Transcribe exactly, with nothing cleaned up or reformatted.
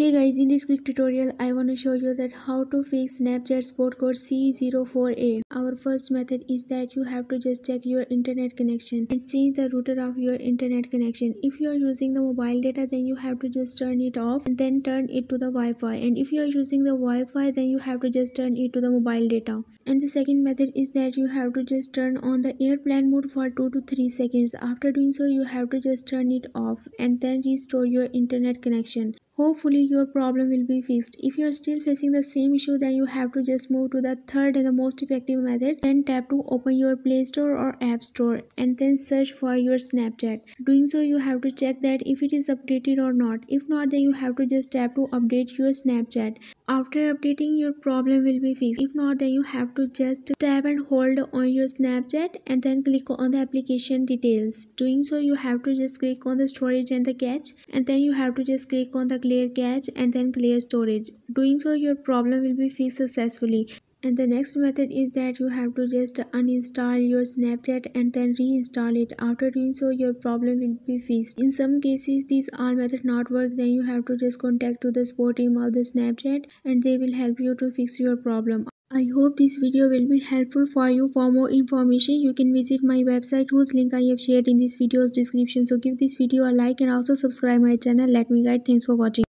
Hey guys, in this quick tutorial I want to show you that how to fix Snapchat support code C zero four A. Our first method is that you have to just check your internet connection and change the router of your internet connection. If you are using the mobile data, then you have to just turn it off and then turn it to the Wi-Fi, and if you are using the Wi-Fi, then you have to just turn it to the mobile data. And the second method is that you have to just turn on the airplane mode for two to three seconds. After doing so, you have to just turn it off and then restore your internet connection. Hopefully your problem will be fixed. If you are still facing the same issue, then you have to just move to the third and the most effective method. Then tap to open your Play Store or App Store and then search for your Snapchat. Doing so, you have to check that if it is updated or not. If not, then you have to just tap to update your Snapchat. After updating, your problem will be fixed. If not, then you have to just tap and hold on your Snapchat and then click on the application details. Doing so, you have to just click on the storage and the cache, and then you have to just click on the clear cache and then clear storage. Doing so, your problem will be fixed successfully. And the next method is that you have to just uninstall your Snapchat and then reinstall it. After doing so, your problem will be fixed. In some cases, these all methods not work, then you have to just contact to the support team of the Snapchat and they will help you to fix your problem. I hope this video will be helpful for you. For more information, you can visit my website whose link I have shared in this video's description. So give this video a like and also subscribe my channel. Let me guide. Thanks for watching.